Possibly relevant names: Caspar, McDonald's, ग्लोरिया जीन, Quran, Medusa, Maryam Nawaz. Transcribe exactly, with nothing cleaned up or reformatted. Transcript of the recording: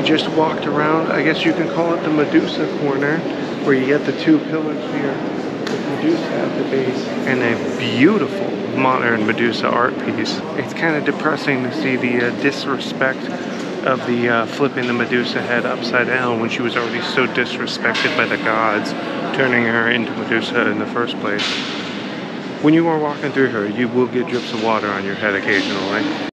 we just walked around, I guess you can call it the Medusa corner, where you get the two pillars here with Medusa at the base, and a beautiful modern Medusa art piece. It's kind of depressing to see the uh, disrespect of the uh, flipping the Medusa head upside down when she was already so disrespected by the gods, turning her into Medusa in the first place. When you are walking through her, you will get drips of water on your head occasionally.